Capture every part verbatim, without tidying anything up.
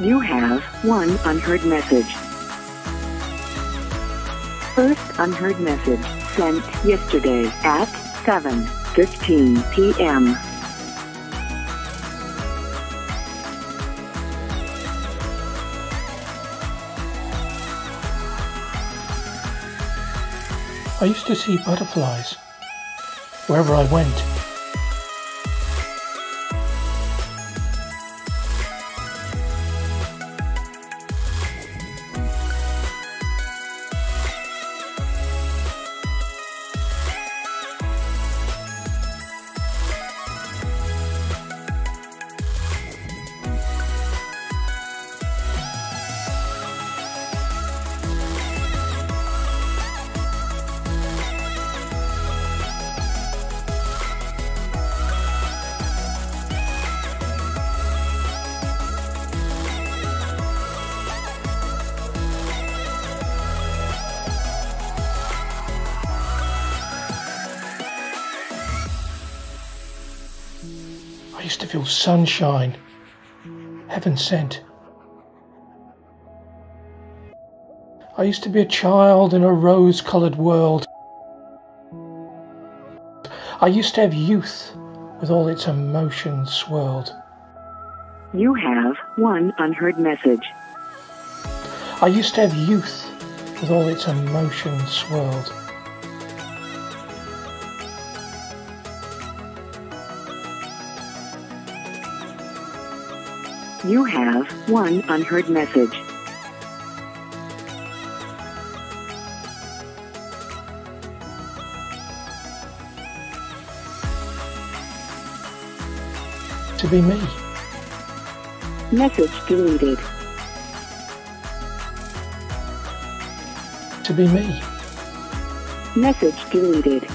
You have one unheard message. First unheard message sent yesterday at seven fifteen p m I used to see butterflies wherever I went. I used to feel sunshine, heaven sent. I used to be a child in a rose-coloured world. I used to have youth with all its emotions swirled. You have one unheard message. I used to have youth with all its emotions swirled. You have one unheard message. To be me. Message deleted. To be me. Message deleted.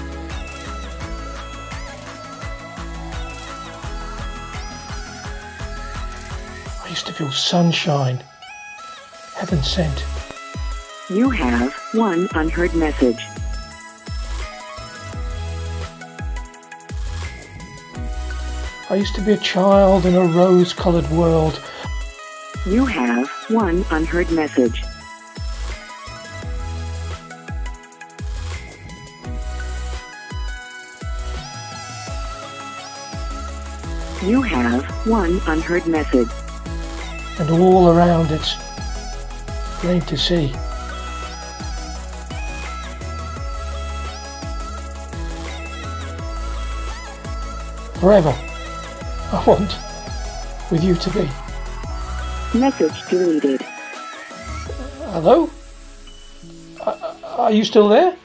I used to feel sunshine, heaven sent. You have one unheard message. I used to be a child in a rose-coloured world. You have one unheard message. You have one unheard message. And all around it's plain to see. Forever, I want with you to be. Message deleted. Hello? Are you still there?